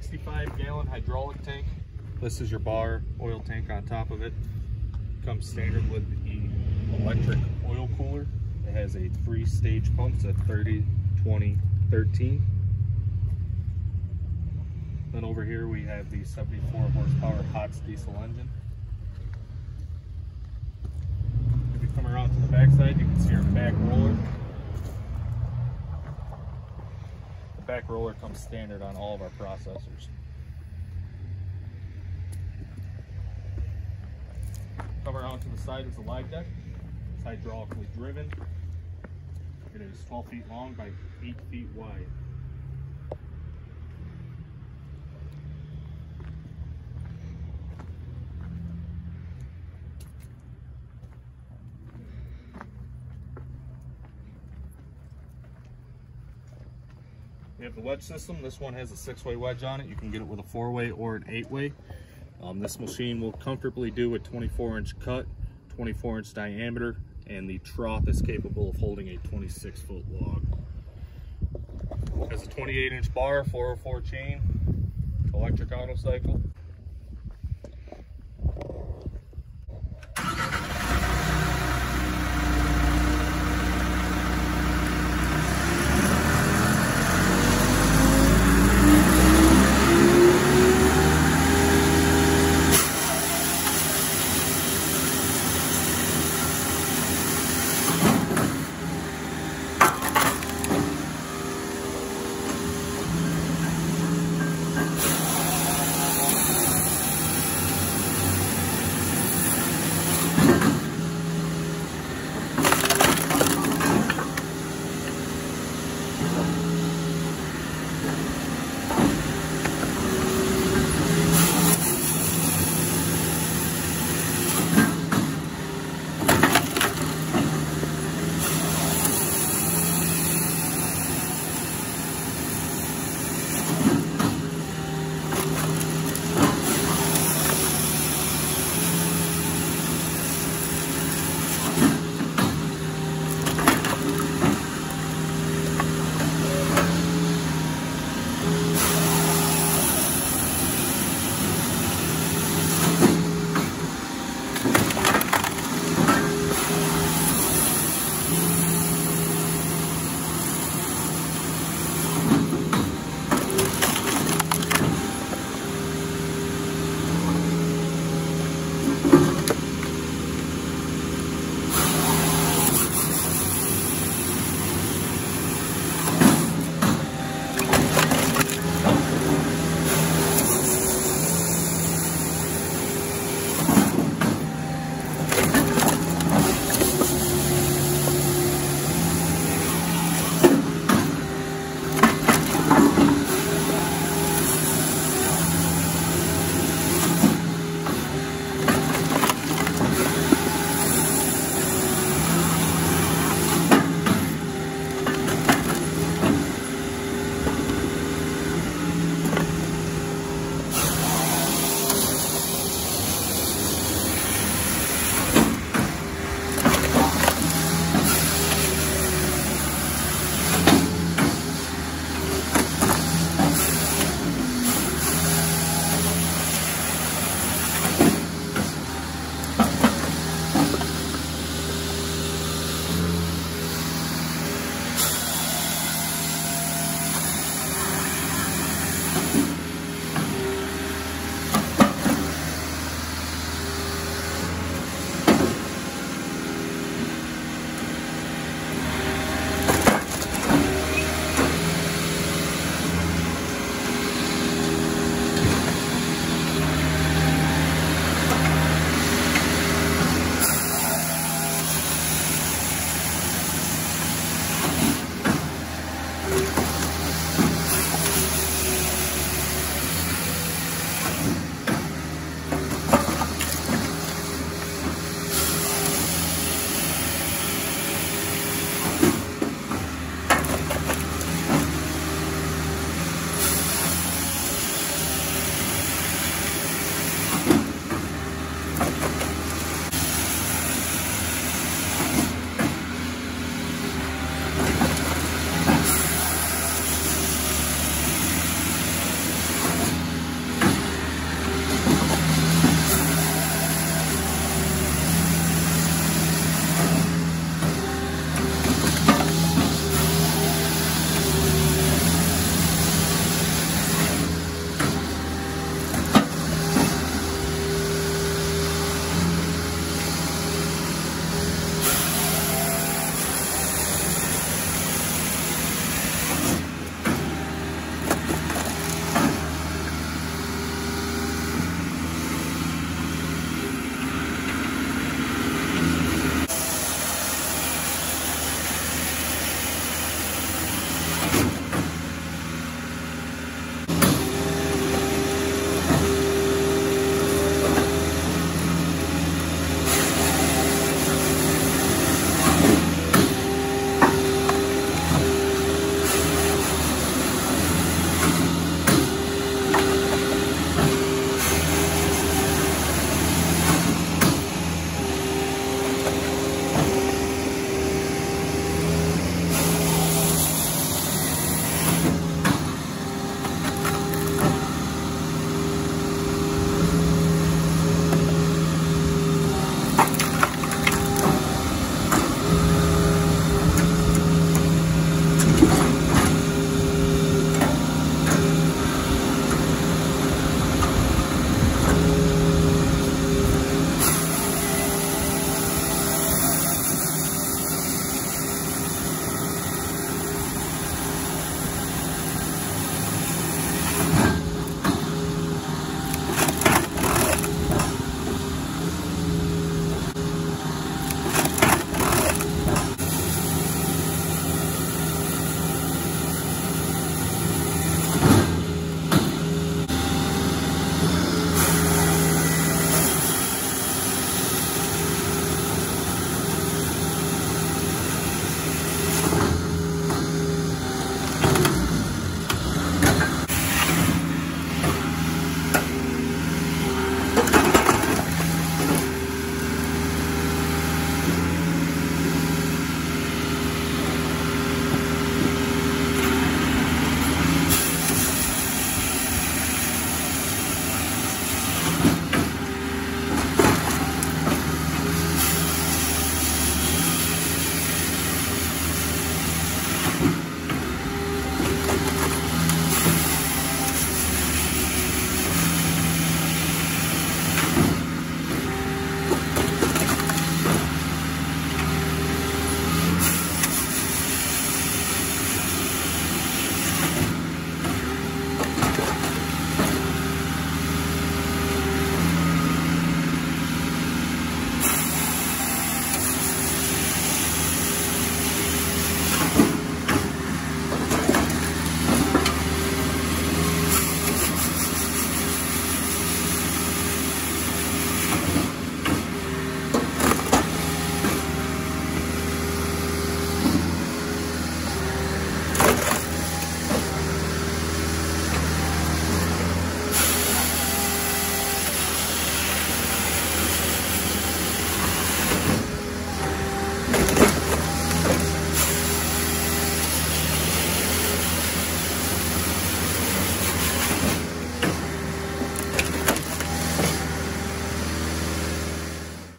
65-gallon hydraulic tank. This is your bar oil tank on top of it. Comes standard with the electric oil cooler. It has a three-stage pump, it's a 30, 20, 13. Then over here we have the 74 horsepower Hotz diesel engine. If you come around to the back side, you can see our back roller. The back roller comes standard on all of our processors. Come around to the side is the live deck. It's hydraulically driven. It is 12 feet long by 8 feet wide. We have the wedge system. This one has a 6-way wedge on it. You can get it with a 4-way or an 8-way. This machine will comfortably do a 24-inch cut, 24-inch diameter, and the trough is capable of holding a 26-foot log. It has a 28-inch bar, 404 chain, electric auto cycle.